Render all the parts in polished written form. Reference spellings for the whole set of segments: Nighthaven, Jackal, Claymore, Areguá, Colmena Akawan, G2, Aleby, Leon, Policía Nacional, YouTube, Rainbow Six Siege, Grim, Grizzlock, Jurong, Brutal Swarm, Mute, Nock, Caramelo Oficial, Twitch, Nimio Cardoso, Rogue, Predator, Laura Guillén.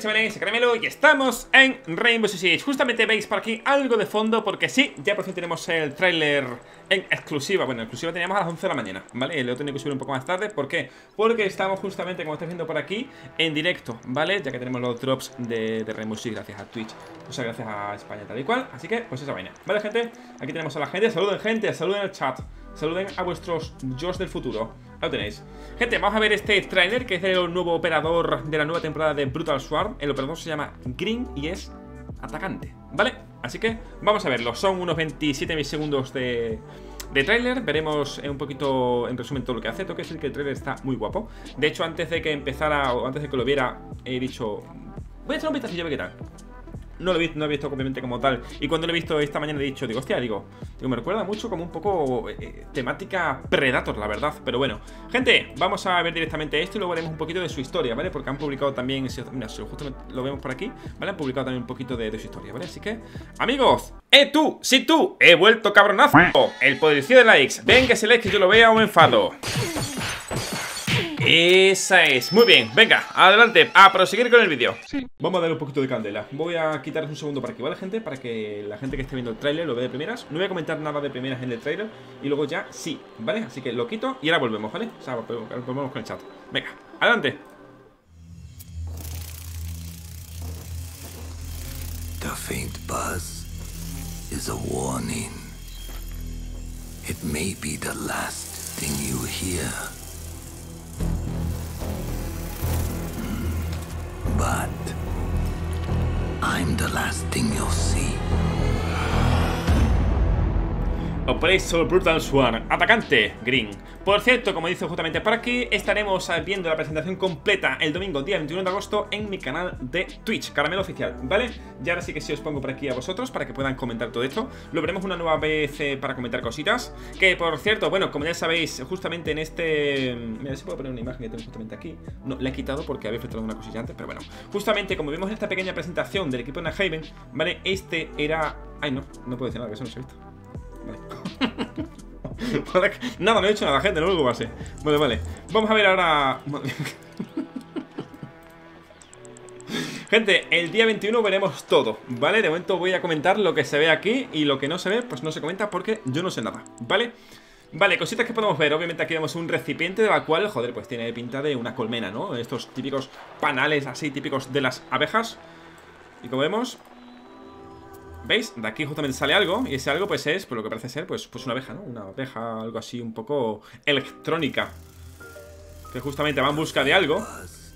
chavales, Caramelo, y estamos en Rainbow Six Siege. Justamente veis por aquí algo de fondo porque sí, ya por fin tenemos el tráiler en exclusiva. Bueno, exclusiva teníamos a las 11 de la mañana, ¿vale? Lo he tenido que subir un poco más tarde. ¿Por qué? Porque estamos justamente, como estáis viendo por aquí, en directo, ¿vale? Ya que tenemos los drops de Rainbow Six gracias a Twitch, o sea, gracias a España tal y cual. Así que, pues esa vaina, ¿vale, gente? Aquí tenemos a la gente, saluden al chat, saluden a vuestros yo's del futuro. Ahí lo tenéis. Gente, vamos a ver este trailer, que es el nuevo operador de la nueva temporada de Brutal Swarm. El operador se llama Grim y es atacante, ¿vale? Así que vamos a verlo. Son unos 27 milisegundos de trailer. Veremos un poquito en resumen todo lo que hace. Tengo que decir que el trailer está muy guapo. De hecho, antes de que empezara o antes de que lo viera, he dicho, voy a echar un vistazo y ya ve qué tal. No lo he visto, no he visto obviamente como tal. Y cuando lo he visto esta mañana he dicho, digo, hostia, digo, me recuerda mucho como un poco temática Predator, la verdad. Pero bueno, gente, vamos a ver directamente esto y luego haremos un poquito de su historia, ¿vale? Porque han publicado también, mira, justo lo vemos por aquí, ¿vale? Han publicado también un poquito de su historia, ¿vale? Así que, amigos, tú, sí tú, he vuelto, cabronazo. El poderío de likes, venga ese like que yo lo vea o me enfado. Esa es, muy bien, venga, adelante, a proseguir con el vídeo. Sí. Vamos a darle un poquito de candela. Voy a quitaros un segundo para aquí, ¿vale, gente? Para que la gente que esté viendo el tráiler lo vea de primeras. No voy a comentar nada de primeras en el tráiler. Y luego ya sí, ¿vale? Así que lo quito y ahora volvemos, ¿vale? O sea, volvemos con el chat. Venga, adelante. The faint buzz is a warning. It may be the last thing you hear. But I'm the last thing you'll see. Operador Brutal Swarm, atacante Green. Por cierto, como dice justamente por aquí, estaremos viendo la presentación completa el domingo, día 21 de agosto, en mi canal de Twitch, Caramelo Oficial, ¿vale? Y ahora sí que sí os pongo por aquí a vosotros para que puedan comentar todo esto. Lo veremos una nueva vez para comentar cositas. Que por cierto, bueno, como ya sabéis, justamente en este... Mira, si puedo poner una imagen que tengo justamente aquí. No, la he quitado porque había filtrado una cosilla antes, pero bueno. Justamente, como vimos en esta pequeña presentación del equipo de Nighthaven, ¿vale? Este era... Ay, no, no puedo decir nada, que eso no se ha visto. Vale. Nada, no he hecho nada, gente, no me preocupase. Vale, vale, vamos a ver ahora. Gente, el día 21 veremos todo, ¿vale? De momento voy a comentar lo que se ve aquí. Y lo que no se ve, pues no se comenta porque yo no sé nada, ¿vale? Vale, cositas que podemos ver. Obviamente aquí vemos un recipiente de la cual, joder, pues tiene pinta de una colmena, ¿no? Estos típicos panales así, típicos de las abejas. Y como vemos, ¿veis? De aquí justamente sale algo. Y ese algo pues es, por lo que parece ser, pues una abeja, ¿no? Una abeja, algo así un poco electrónica, que justamente va en busca de algo.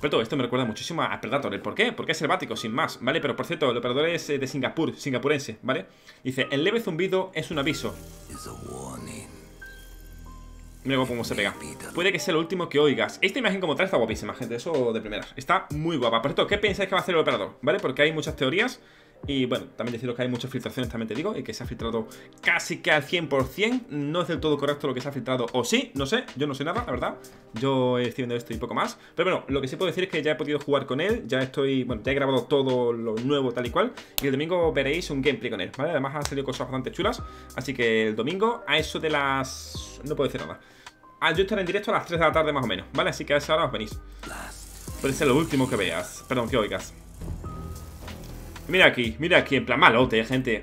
Pero todo esto me recuerda muchísimo a Predator. ¿El por qué? Porque es selvático, sin más, ¿vale? Pero por cierto, el operador es de Singapur, singapurense, ¿vale? Dice, el leve zumbido es un aviso. Mira cómo se pega. Puede que sea lo último que oigas. Esta imagen como tal está guapísima, gente, eso de primeras. Está muy guapa. Por cierto, ¿qué pensáis que va a hacer el operador? ¿Vale? Porque hay muchas teorías. Y bueno, también deciros que hay muchas filtraciones, también te digo. Y que se ha filtrado casi que al 100%. No es del todo correcto lo que se ha filtrado. O sí, no sé, yo no sé nada, la verdad. Yo estoy viendo esto y poco más. Pero bueno, lo que sí puedo decir es que ya he podido jugar con él. Ya estoy, bueno, ya he grabado todo lo nuevo tal y cual. Y el domingo veréis un gameplay con él, ¿vale? Además han salido cosas bastante chulas. Así que el domingo a eso de las... No puedo decir nada. Yo estaré en directo a las 3 de la tarde más o menos, ¿vale? Así que a esa hora os venís. Puede ser lo último que veas. Perdón, que oigas. Mira aquí, en plan malote, gente.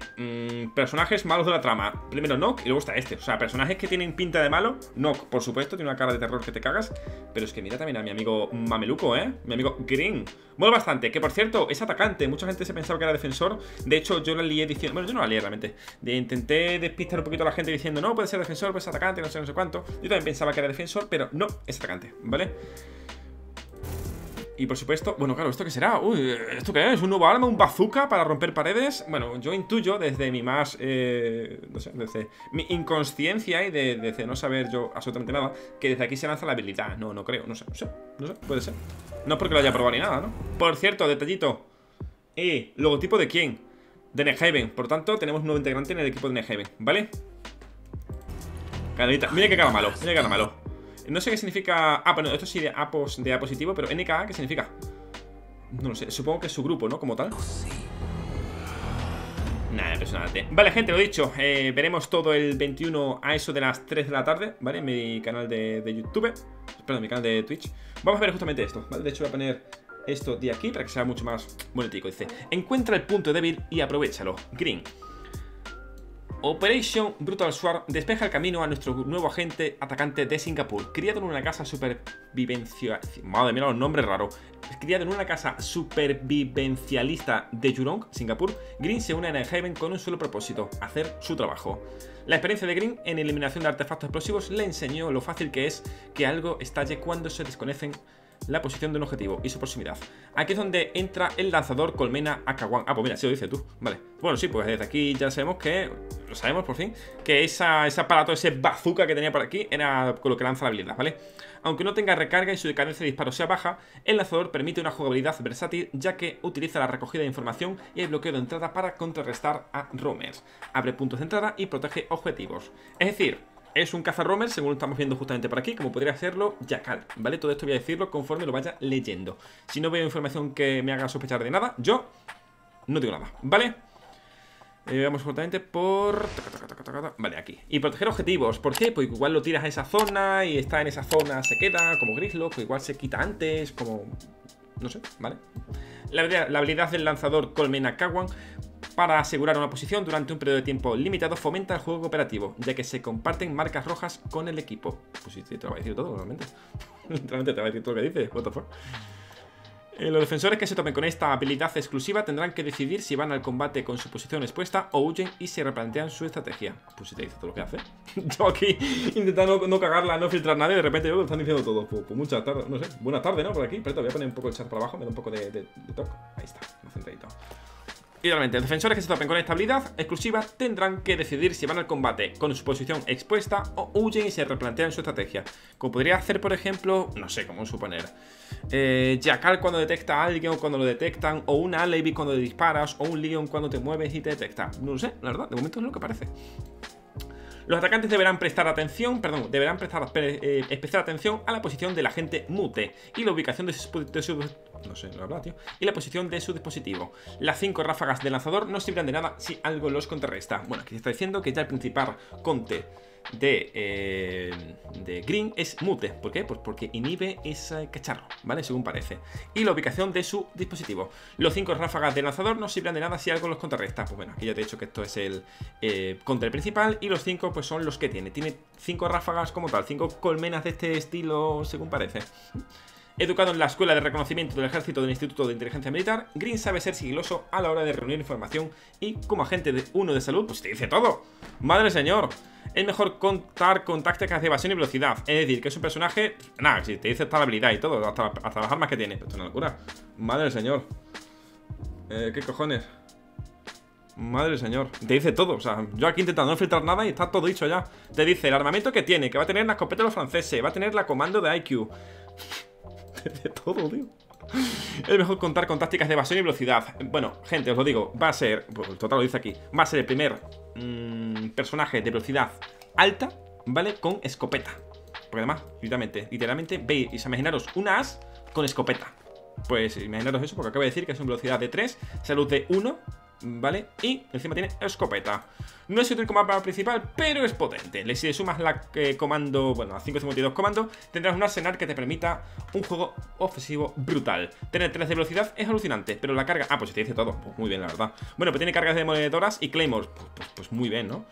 Personajes malos de la trama. Primero Nock y luego está este. O sea, personajes que tienen pinta de malo. Nock, por supuesto, tiene una cara de terror que te cagas. Pero es que mira también a mi amigo Mameluco, ¿eh? Mi amigo Green. Mola bastante, que por cierto, es atacante. Mucha gente se pensaba que era defensor. De hecho, yo la lié diciendo... Bueno, yo no la lié realmente. Intenté despistar un poquito a la gente diciendo, no, puede ser defensor, puede ser atacante, no sé, no sé cuánto. Yo también pensaba que era defensor, pero no, es atacante, ¿vale? Y por supuesto, bueno, claro, ¿esto qué será? Uy, ¿esto qué es? ¿Un nuevo arma? ¿Un bazooka para romper paredes? Bueno, yo intuyo desde mi más... no sé, desde mi inconsciencia y desde no saber yo absolutamente nada, que desde aquí se lanza la habilidad. No, no creo, no sé, puede ser. No es porque lo haya probado ni nada, ¿no? Por cierto, detallito. ¿Logotipo de quién? De Nighthaven. Por tanto, tenemos un nuevo integrante en el equipo de Nighthaven, ¿vale? Canalita, mira que cara malo, mira que cara malo. No sé qué significa... Ah, bueno, esto sí de A, de A positivo, pero NKA, ¿qué significa? No lo sé, supongo que es su grupo, ¿no? Como tal. Nada, impresionante. Vale, gente, lo dicho, veremos todo el 21 a eso de las 3 de la tarde, ¿vale? En mi canal de YouTube. Perdón, mi canal de Twitch. Vamos a ver justamente esto, ¿vale? De hecho voy a poner esto de aquí para que sea mucho más bonitico. Dice, encuentra el punto débil y aprovechalo. Green. Operation Brutal Swarm despeja el camino a nuestro nuevo agente atacante de Singapur, criado en una casa supervivencia... Madre mía, los nombres raros. Criado en una casa supervivencialista de Jurong, Singapur, Green se une a Nighthaven con un solo propósito, hacer su trabajo. La experiencia de Green en eliminación de artefactos explosivos le enseñó lo fácil que es que algo estalle cuando se desconocen la posición de un objetivo y su proximidad. Aquí es donde entra el lanzador Colmena Akawan. Ah, pues mira, si lo dices tú, vale. Bueno, sí, pues desde aquí ya sabemos que, lo sabemos por fin, que ese aparato, ese bazooka que tenía por aquí, era con lo que lanza la habilidad, ¿vale? Aunque no tenga recarga y su cadencia de disparo sea baja, el lanzador permite una jugabilidad versátil, ya que utiliza la recogida de información y el bloqueo de entrada para contrarrestar a roamers. Abre puntos de entrada y protege objetivos. Es decir, es un caza-roamer, según lo estamos viendo justamente por aquí, como podría hacerlo Jackal, ¿vale? Todo esto voy a decirlo conforme lo vaya leyendo. Si no veo información que me haga sospechar de nada, yo no digo nada, ¿vale? Vamos justamente por... Vale, aquí. Y proteger objetivos, ¿por qué? Pues igual lo tiras a esa zona y está en esa zona, se queda, como Grizzlock, o igual se quita antes, como... no sé, ¿vale? La habilidad del lanzador Colmena Kawan para asegurar una posición durante un periodo de tiempo limitado fomenta el juego cooperativo, ya que se comparten marcas rojas con el equipo. Pues sí, te lo voy a decir todo, realmente. Literalmente te voy a decir todo lo que dices, what the fuck. Los defensores que se tomen con esta habilidad exclusiva tendrán que decidir si van al combate con su posición expuesta o huyen y se replantean su estrategia. Pues si te dice todo lo que hace. Yo aquí intentando no cagarla, no filtrar nada y de repente yo lo están diciendo todo. Pues muchas tardes, no sé, buenas tardes, ¿no? Por aquí, pero te voy a poner un poco el chat para abajo, me da un poco de toque. Ahí está, más centradito. Idealmente, los defensores que se topen con esta habilidad exclusiva tendrán que decidir si van al combate con su posición expuesta o huyen y se replantean su estrategia. Como podría hacer, por ejemplo, no sé cómo suponer, Jackal cuando detecta a alguien o cuando lo detectan, o un Aleby cuando le disparas, o un Leon cuando te mueves y te detecta. No lo sé, la verdad, de momento es lo que parece. Los atacantes deberán prestar atención, especial atención a la posición del agente Mute y la ubicación de su dispositivo. Las 5 ráfagas del lanzador no servirán de nada si algo los contrarresta. Bueno, aquí se está diciendo que ya el principal conte de Green es Mute. ¿Por qué? Pues porque inhibe ese cacharro, ¿vale? Según parece. Y la ubicación de su dispositivo. Los 5 ráfagas del lanzador no sirven de nada si algo los contrarresta. Pues bueno, aquí ya te he dicho que esto es el contra el principal. Y los 5 pues son los que tiene. Tiene 5 ráfagas como tal, 5 colmenas de este estilo, según parece. Educado en la Escuela de Reconocimiento del Ejército del Instituto de Inteligencia Militar, Green sabe ser sigiloso a la hora de reunir información y como agente de uno de salud, pues te dice todo. ¡Madre señor! Es mejor contar con tácticas de evasión y velocidad. Es decir, que es un personaje... Nada, si te dice hasta la habilidad y todo, hasta las armas que tiene. Esto es una locura. ¡Madre señor! ¿Qué cojones? Madre señor, te dice todo, o sea, yo aquí intentando no filtrar nada y está todo dicho ya. Te dice el armamento que tiene, que va a tener la escopeta de los franceses, va a tener la comando de IQ. De todo, tío. Es mejor contar con tácticas de evasión y velocidad. Bueno, gente, os lo digo, va a ser, pues total lo dice aquí, va a ser el primer personaje de velocidad alta, ¿vale? Con escopeta. Porque además, literalmente, veis, imaginaros una as con escopeta. Pues imaginaros eso, porque acabo de decir que es una velocidad de 3, salud de 1, ¿vale? Y encima tiene escopeta. No es útil como arma principal, pero es potente. Si le sumas la comando, bueno, a 552 comando, tendrás un arsenal que te permita un juego ofensivo brutal. Tener 3 de velocidad es alucinante, pero la carga... Ah, pues te dice todo, pues muy bien, la verdad. Bueno, pues tiene cargas de demoledoras y claymores, pues muy bien, ¿no?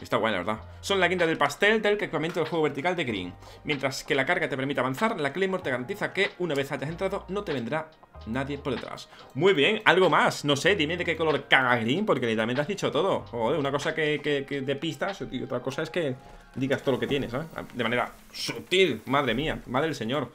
Está guay, la verdad. Son la guinda del pastel del equipamiento del juego vertical de Green. Mientras que la carga te permite avanzar, la Claymore te garantiza que una vez hayas entrado no te vendrá nadie por detrás. Muy bien, algo más. No sé, dime de qué color caga Green, porque literalmente has dicho todo. Joder, una cosa que de pistas y otra cosa es que digas todo lo que tienes, ¿sabes? De manera sutil, madre mía, madre del señor.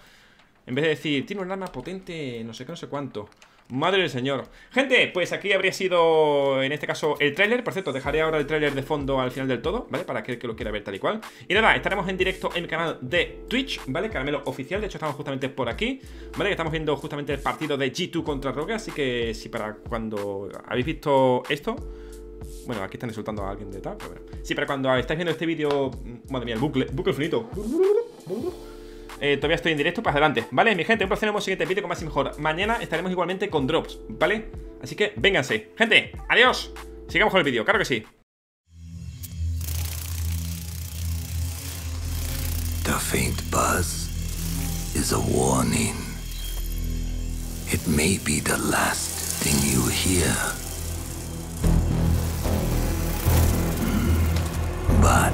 En vez de decir, tiene un arma potente, no sé qué, no sé cuánto. Madre del señor. Gente, pues aquí habría sido, en este caso, el tráiler. Por cierto, dejaré ahora el tráiler de fondo al final del todo, ¿vale? Para aquel que lo quiera ver tal y cual. Y nada, estaremos en directo en el canal de Twitch, ¿vale? Caramelo Oficial, de hecho estamos justamente por aquí, ¿vale? Que estamos viendo justamente el partido de G2 contra Rogue. Así que si para cuando habéis visto esto... Bueno, aquí están insultando a alguien de tal, pero bueno. Sí, para cuando estáis viendo este vídeo... Madre mía, el bucle infinito. Todavía estoy en directo, pues adelante, ¿vale? Mi gente, un placer, en el siguiente vídeo con más y mejor. Mañana estaremos igualmente con drops, ¿vale? Así que vénganse. Gente, adiós. Sigamos con el vídeo, claro que sí. The faint buzz is a warning. It It may be the last thing you hear. But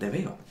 Te veo.